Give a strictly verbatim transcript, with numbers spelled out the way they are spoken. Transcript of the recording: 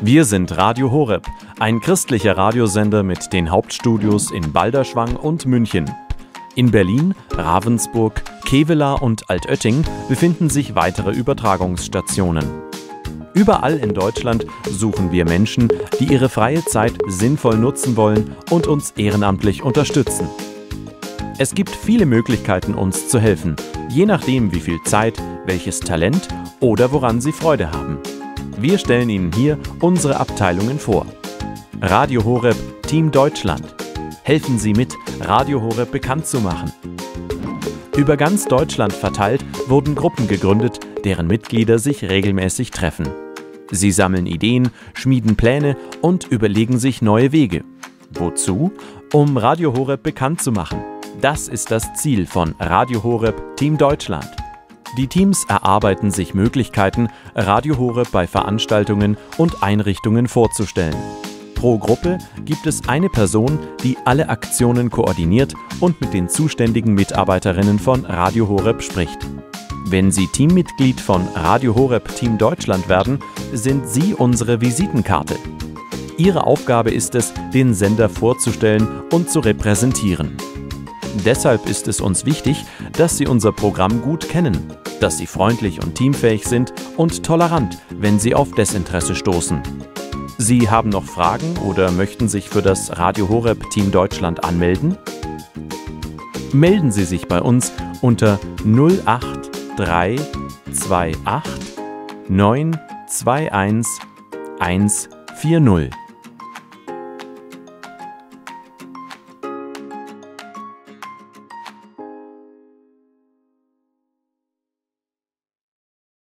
Wir sind Radio Horeb, ein christlicher Radiosender mit den Hauptstudios in Balderschwang und München. In Berlin, Ravensburg, Kevelaer und Altötting befinden sich weitere Übertragungsstationen. Überall in Deutschland suchen wir Menschen, die ihre freie Zeit sinnvoll nutzen wollen und uns ehrenamtlich unterstützen. Es gibt viele Möglichkeiten, uns zu helfen, je nachdem wie viel Zeit, welches Talent oder woran Sie Freude haben. Wir stellen Ihnen hier unsere Abteilungen vor. Radio Horeb Team Deutschland. Helfen Sie mit, Radio Horeb bekannt zu machen. Über ganz Deutschland verteilt wurden Gruppen gegründet, deren Mitglieder sich regelmäßig treffen. Sie sammeln Ideen, schmieden Pläne und überlegen sich neue Wege. Wozu? Um Radio Horeb bekannt zu machen. Das ist das Ziel von Radio Horeb Team Deutschland. Die Teams erarbeiten sich Möglichkeiten, Radio Horeb bei Veranstaltungen und Einrichtungen vorzustellen. Pro Gruppe gibt es eine Person, die alle Aktionen koordiniert und mit den zuständigen Mitarbeiterinnen von Radio Horeb spricht. Wenn Sie Teammitglied von Radio Horeb Team Deutschland werden, sind Sie unsere Visitenkarte. Ihre Aufgabe ist es, den Sender vorzustellen und zu repräsentieren. Deshalb ist es uns wichtig, dass Sie unser Programm gut kennen, dass Sie freundlich und teamfähig sind und tolerant, wenn Sie auf Desinteresse stoßen. Sie haben noch Fragen oder möchten sich für das Radio Horeb Team Deutschland anmelden? Melden Sie sich bei uns unter null acht drei zwei acht neun zwei eins eins vier null.